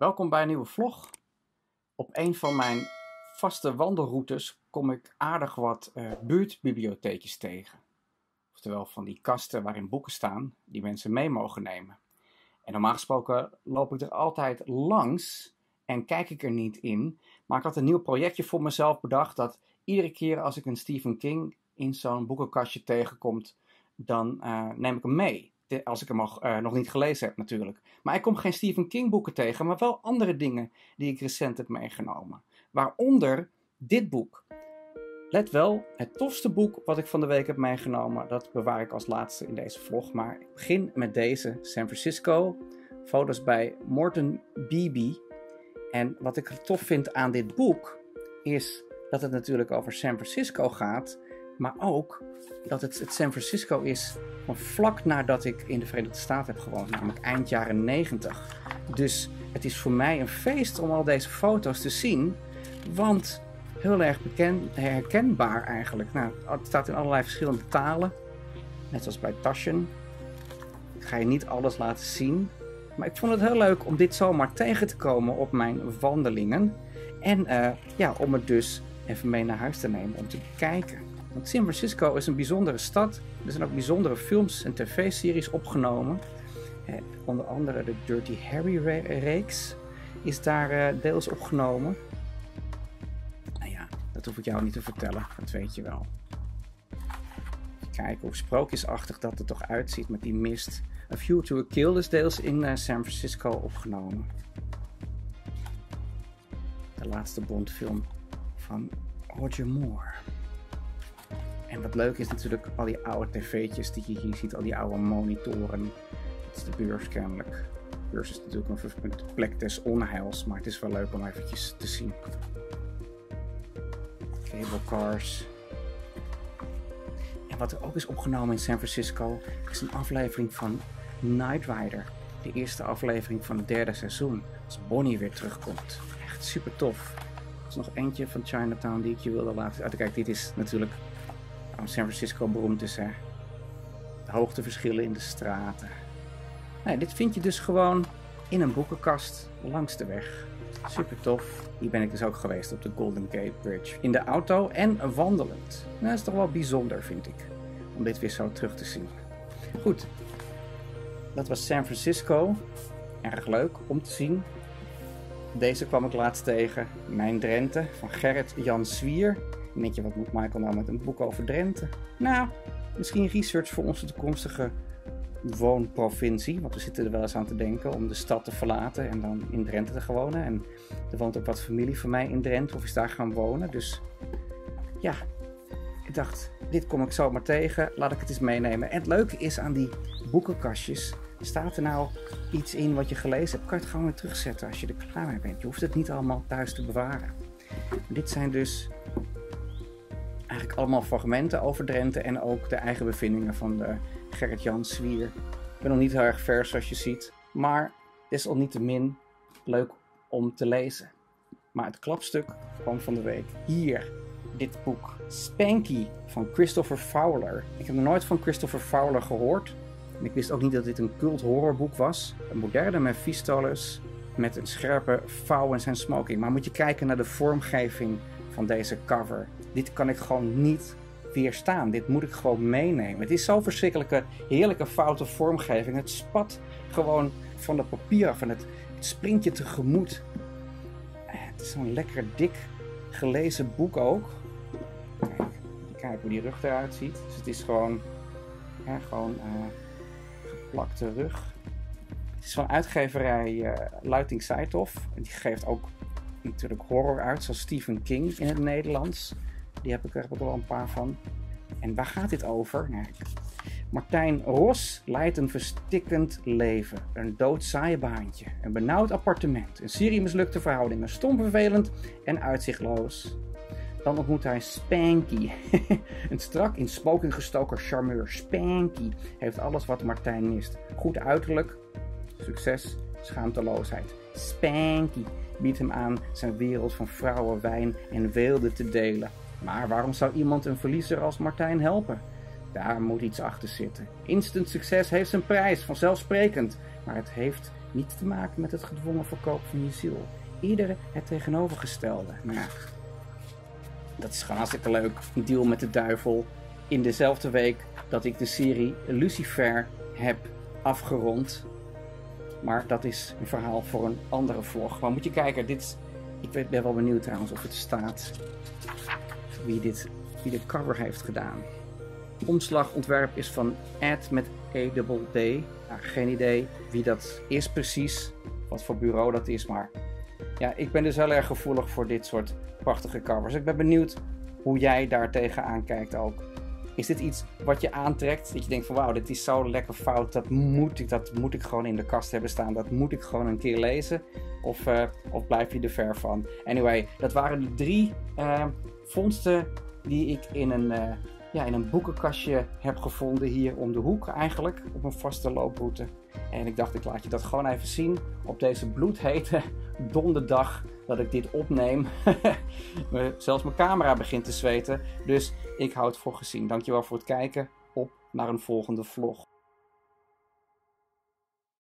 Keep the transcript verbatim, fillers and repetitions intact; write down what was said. Welkom bij een nieuwe vlog. Op een van mijn vaste wandelroutes kom ik aardig wat uh, buurtbibliotheekjes tegen. Oftewel van die kasten waarin boeken staan die mensen mee mogen nemen. En normaal gesproken loop ik er altijd langs en kijk ik er niet in. Maar ik had een nieuw projectje voor mezelf bedacht dat iedere keer als ik een Stephen King in zo'n boekenkastje tegenkom, dan uh, neem ik hem mee. Als ik hem nog, uh, nog niet gelezen heb natuurlijk. Maar ik kom geen Stephen King boeken tegen, maar wel andere dingen die ik recent heb meegenomen. Waaronder dit boek. Let wel, het tofste boek wat ik van de week heb meegenomen, dat bewaar ik als laatste in deze vlog. Maar ik begin met deze, San Francisco. Foto's bij Morten Beebe. En wat ik er tof vind aan dit boek, is dat het natuurlijk over San Francisco gaat. Maar ook dat het, het San Francisco is van vlak nadat ik in de Verenigde Staten heb gewoond. Namelijk eind jaren negentig. Dus het is voor mij een feest om al deze foto's te zien. Want heel erg bekend, herkenbaar eigenlijk. Nou, het staat in allerlei verschillende talen. Net zoals bij Taschen. Ik ga je niet alles laten zien. Maar ik vond het heel leuk om dit zomaar tegen te komen op mijn wandelingen. En uh, ja, om het dus even mee naar huis te nemen om te bekijken. Want San Francisco is een bijzondere stad. Er zijn ook bijzondere films en tv-series opgenomen. Eh, onder andere de Dirty Harry-reeks is daar eh, deels opgenomen. Nou ja, dat hoef ik jou niet te vertellen. Dat weet je wel. Even kijken hoe sprookjesachtig dat er toch uitziet met die mist. A View to a Kill is deels in eh, San Francisco opgenomen. De laatste Bondfilm van Roger Moore. En wat leuk is natuurlijk al die oude tv'tjes die je hier ziet, al die oude monitoren. Dat is de beurs kennelijk. De beurs is natuurlijk een plek des onheils, maar het is wel leuk om eventjes te zien. Cablecars. En wat er ook is opgenomen in San Francisco, is een aflevering van Night Rider. De eerste aflevering van het derde seizoen, als Bonnie weer terugkomt. Echt super tof. Er is nog eentje van Chinatown die ik je wilde laten zien. Kijk, dit is natuurlijk... San Francisco beroemd is, hè. De hoogteverschillen in de straten. Nou, dit vind je dus gewoon in een boekenkast langs de weg. Super tof. Hier ben ik dus ook geweest op de Golden Gate Bridge. In de auto en wandelend. Nou, dat is toch wel bijzonder, vind ik. Om dit weer zo terug te zien. Goed. Dat was San Francisco. Erg leuk om te zien. Deze kwam ik laatst tegen. Mijn Drenthe van Gerrit-Jan Zwier. Denk je, wat moet Michael nou met een boek over Drenthe? Nou, misschien research voor onze toekomstige woonprovincie. Want we zitten er wel eens aan te denken om de stad te verlaten en dan in Drenthe te gaan wonen. En er woont ook wat familie van mij in Drenthe of is daar gaan wonen. Dus ja, ik dacht, dit kom ik zomaar tegen. Laat ik het eens meenemen. En het leuke is aan die boekenkastjes. Staat er nou iets in wat je gelezen hebt? Kan je het gewoon weer terugzetten als je er klaar mee bent. Je hoeft het niet allemaal thuis te bewaren. Maar dit zijn dus... eigenlijk allemaal fragmenten over Drenthe en ook de eigen bevindingen van de Gerrit-Jan Zwier. Ik ben nog niet heel erg vers zoals je ziet, maar desalniettemin leuk om te lezen. Maar het klapstuk kwam van de week hier, dit boek. Spanky van Christopher Fowler. Ik heb nog nooit van Christopher Fowler gehoord. En ik wist ook niet dat dit een cult horrorboek was. Een moderne Mephistolus met een scherpe vouw en zijn smoking. Maar moet je kijken naar de vormgeving van deze cover. Dit kan ik gewoon niet weerstaan. Dit moet ik gewoon meenemen. Het is zo'n verschrikkelijke, heerlijke foute vormgeving. Het spat gewoon van het papier af en het, het springt je tegemoet. Het is zo'n lekker dik gelezen boek ook. Kijk, kijk hoe die rug eruit ziet. Dus het is gewoon, ja, gewoon uh, geplakte rug. Het is van uitgeverij uh, Luiting Zeithoff. En die geeft ook natuurlijk horror uit, zoals Stephen King in het Nederlands. Die heb ik er wel een paar van. En waar gaat dit over? Nou, Martijn Ros leidt een verstikkend leven. Een doodzaaie baantje. Een benauwd appartement. Een serie mislukte verhoudingen. Stom, vervelend en uitzichtloos. Dan ontmoet hij Spanky. Een strak in smoking gestoken charmeur. Spanky heeft alles wat Martijn mist. Goed uiterlijk. Succes. Schaamteloosheid. Spanky biedt hem aan zijn wereld van vrouwen, wijn en weelde te delen. Maar waarom zou iemand een verliezer als Martijn helpen? Daar moet iets achter zitten. Instant succes heeft zijn prijs, vanzelfsprekend. Maar het heeft niets te maken met het gedwongen verkopen van je ziel. Ieder het tegenovergestelde. Ja. Dat is gewoon hartstikke leuk. Een deal met de duivel. In dezelfde week dat ik de serie Lucifer heb afgerond. Maar dat is een verhaal voor een andere vlog. Maar moet je kijken, dit is... Ik ben wel benieuwd trouwens of het staat wie dit, wie dit cover heeft gedaan. Omslagontwerp is van Ed met E-double-D. Nou, geen idee wie dat is precies, wat voor bureau dat is, maar... Ja, ik ben dus heel erg gevoelig voor dit soort prachtige covers. Ik ben benieuwd hoe jij daar tegenaan kijkt ook. Is dit iets wat je aantrekt? Dat je denkt van wauw, dit is zo lekker fout. Dat moet ik, dat moet ik gewoon in de kast hebben staan. Dat moet ik gewoon een keer lezen. Of, uh, of blijf je er ver van? Anyway, dat waren de drie uh, vondsten die ik in een, uh, ja, in een boekenkastje heb gevonden. Hier om de hoek eigenlijk. Op een vaste looproute. En ik dacht, ik laat je dat gewoon even zien. Op deze bloedhete donderdag dat ik dit opneem. Zelfs mijn camera begint te zweten. Dus ik hou het voor gezien. Dankjewel voor het kijken. Op naar een volgende vlog.